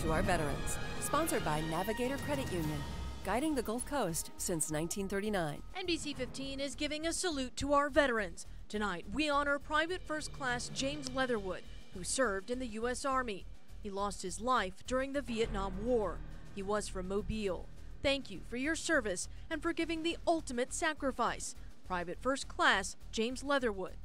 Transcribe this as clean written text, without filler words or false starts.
to our veterans. Sponsored by Navigator Credit Union, guiding the Gulf Coast since 1939. NBC 15 is giving a salute to our veterans. Tonight, we honor Private First Class James Leatherwood, who served in the U.S. Army. He lost his life during the Vietnam War. He was from Mobile. Thank you for your service and for giving the ultimate sacrifice. Private First Class James Leatherwood.